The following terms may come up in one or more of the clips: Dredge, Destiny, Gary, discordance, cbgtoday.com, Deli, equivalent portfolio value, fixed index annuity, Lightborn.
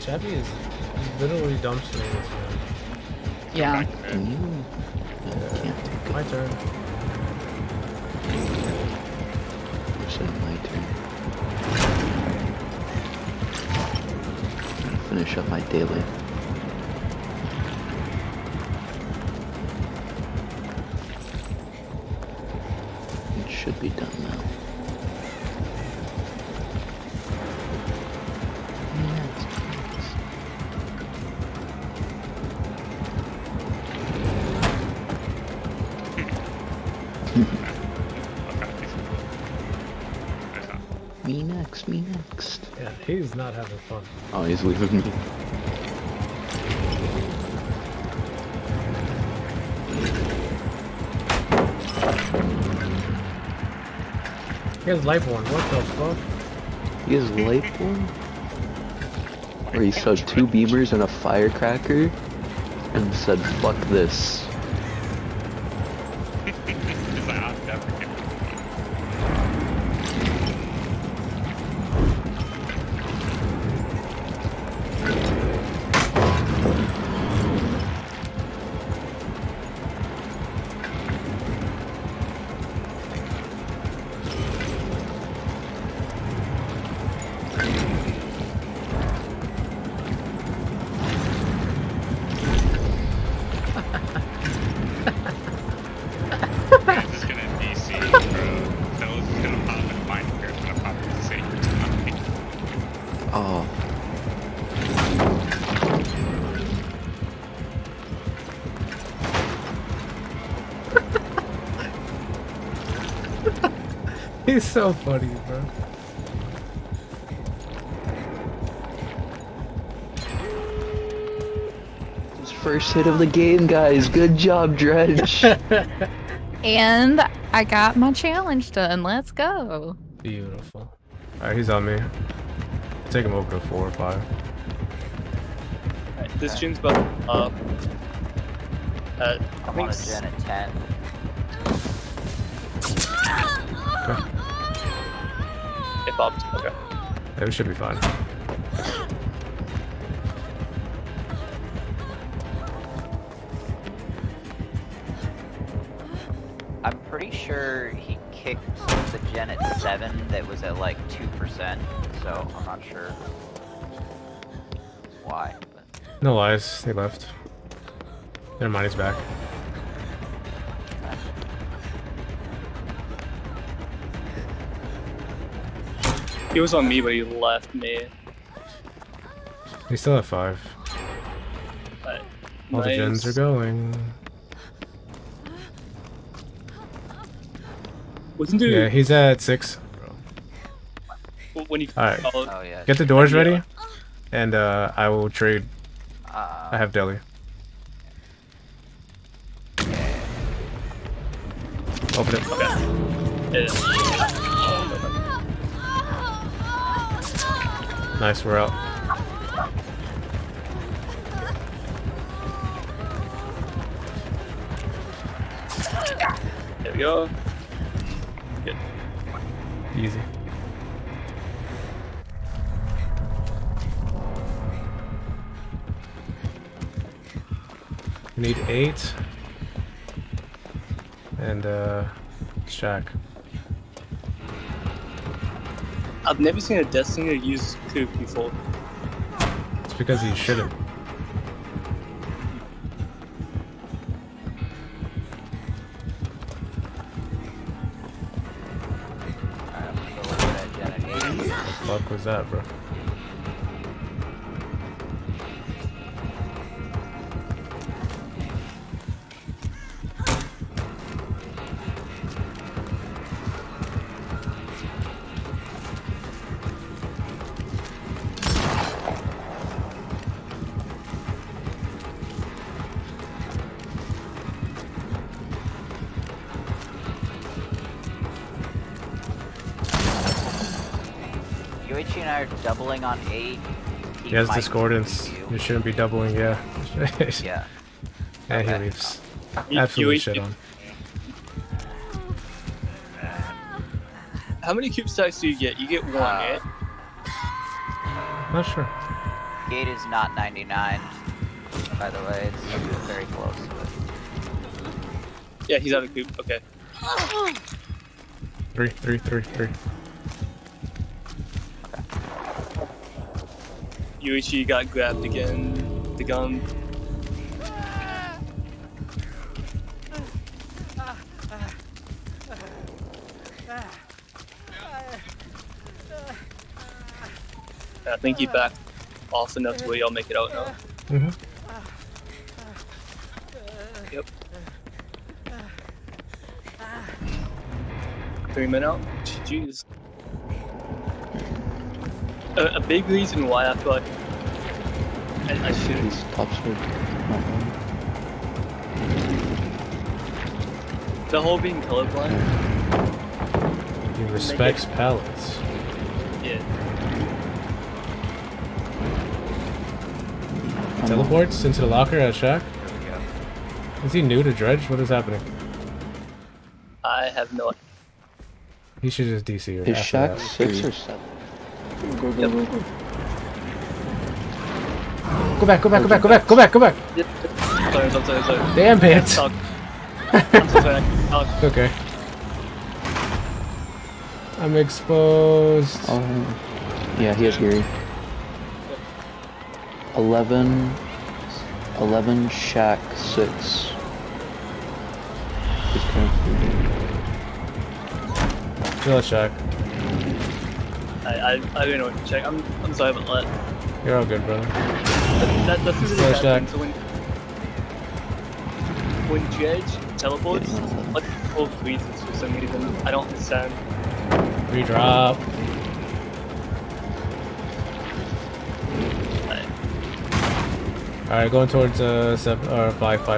Chappy is literally dumpstering this man. Yeah. Can't my turn. My turn. I'm gonna finish up my daily. It should be done now. Me next. Yeah, he's not having fun. Oh, he's leaving me. He has Lightborn, what the fuck? He has Lightborn? Where he saw two beamers and a firecracker and said, fuck this. He's so funny, bro. His first hit of the game, guys. Good job, Dredge. And I got my challenge done. Let's go. Beautiful. Alright, he's on me. I'll take him over to 4 or 5. Right, this June's built up. I'm on a gen at 10. It bumped. Okay. Yeah, we should be fine. I'm pretty sure he kicked the gen at 7 that was at like 2%, so I'm not sure why. But... No lies, they left. Never mind, he's back. He was on me, but he left me. He's still at 5. Right. All nice. The gens are going. Wasn't there... Yeah, he's at 6. When you... All right. Oh, yeah. Get the doors ready, and I will trade. I have Deli. Yeah. Open it. Okay. Nice, we're out. There we go. Good. Easy. We need 8. And, Shack. I've never seen a Destiny use Kook before. It's because he shouldn't. What the fuck was that, bro? Richie and I are doubling on 8. He has discordance. You shouldn't be doubling, yeah. Yeah. And okay. He leaves. Absolutely shit on. How many cube stacks do you get? You get 1, eh? Not sure. Gate is not 99, by the way. It's very close to it. Yeah, he's out of coop. Okay. Three. Okay. Yuichi got grabbed again. The gun. I think he backed off enough to where y'all make it out now. Mm-hmm. Yep. 3 men out? Jeez. A big reason why I thought I shouldn't stop speed. The whole being colorblind. He respects pallets. Yeah. Teleports into the locker at Shack? There we go. Is he new to Dredge? What is happening? I have no idea. He should just DC her. Is Shack 6 or 7? Go. Go back! Yep. I'm sorry. Damn it! I'm so sorry. Okay. I'm exposed. Yeah, he has Gary. 11 Shack 6. Just coming through. Still a Shack. I don't know what to check. I'm sorry about that. You're all good, brother. That's really a Shack. So when Dredge teleports, like the whole freezes for some reason. I don't understand. Redrop. Alright, going towards 5. Okay.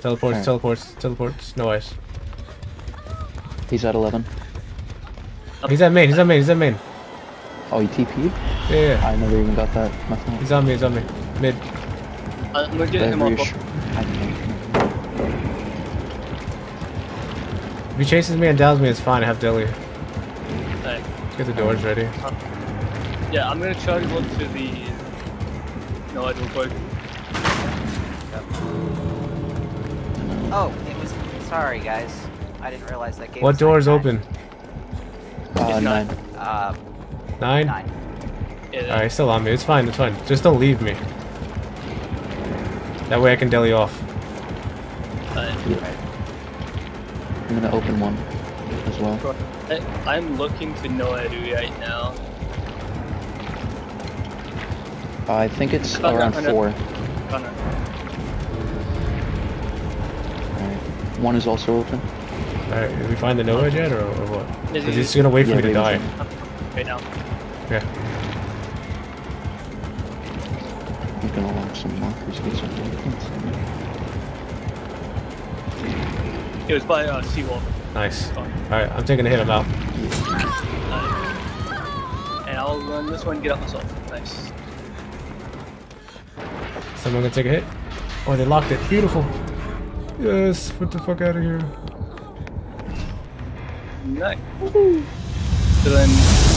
Teleports, right. teleports. No ice. He's at 11. He's at main. Oh, you TP'd? Yeah. I never even got that. Nothing. He's on me. Mid. I'm gonna get him on. If he chases me and downs me, it's fine. I have Deli. Right. Let's get the doors ready. Yeah, I'm gonna try to look to the... No, I don't work. Oh, it was. Sorry, guys. I didn't realize that game. What door is open? 9. 9? 9. Yeah, alright, still on me. It's fine, Just don't leave me. That way I can deli off. Yeah. I'm gonna open 1 as well. I'm looking to Noedu right now. I think it's around 4. Alright. 1 is also open. Alright, did we find the Nova yet or what? Because he's gonna wait for me to die. Right now. Yeah. I'm gonna launch some markers. It was by seawall. Nice. Alright, I'm taking a hit, I'm out. And I'll run this one and get up myself. Nice. Someone gonna take a hit? Oh, they locked it. Beautiful. Yes, get the fuck out of here. Nice. So then...